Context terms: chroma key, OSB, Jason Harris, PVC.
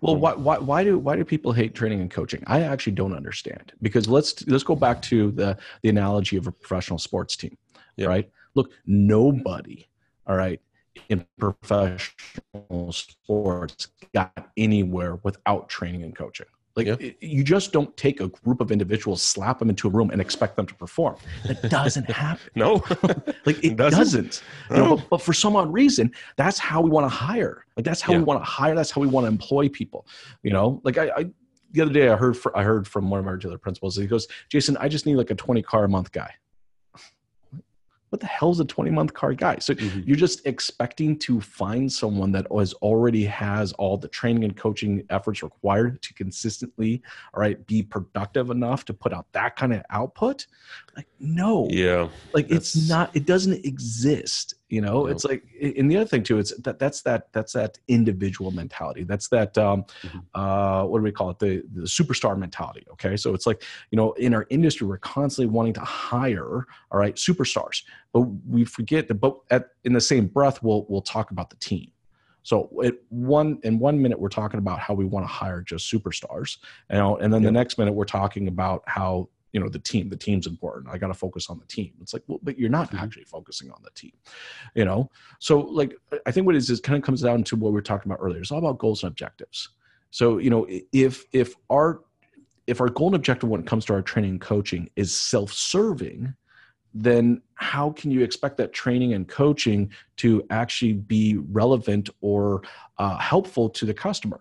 Well, why do people hate training and coaching? I actually don't understand, because let's go back to the analogy of a professional sports team, yep. right? Look, nobody, all right, in professional sports got anywhere without training and coaching. Like yep. You just don't take a group of individuals, slap them into a room and expect them to perform. That doesn't happen. No, like it doesn't. No. You know, but for some odd reason, that's how we want to hire. Like that's how yeah. we want to hire. That's how we want to employ people. You know, like I the other day I heard from one of our other principals. He goes, Jason, I just need like a 20 car a month guy. What the hell is a 20-month car guy? So mm-hmm. you're just expecting to find someone that already has all the training and coaching efforts required to consistently, all right, be productive enough to put out that kind of output? Like, no. Yeah. Like it's not, it doesn't exist. You know, it's like, and the other thing too, it's that's that individual mentality. That's that, what do we call it? The superstar mentality. Okay. So it's like, you know, in our industry, we're constantly wanting to hire, all right, superstars, but we forget that, but in the same breath, we'll talk about the team. So in one minute, we're talking about how we want to hire just superstars, you know, and then the next minute we're talking about how, you know, the team's important. I got to focus on the team. It's like, well, but you're not actually focusing on the team, you know? So like, I think what it is kind of comes down to what we were talking about earlier. It's all about goals and objectives. So, you know, if our goal and objective when it comes to our training and coaching is self-serving, then how can you expect that training and coaching to actually be relevant or helpful to the customer?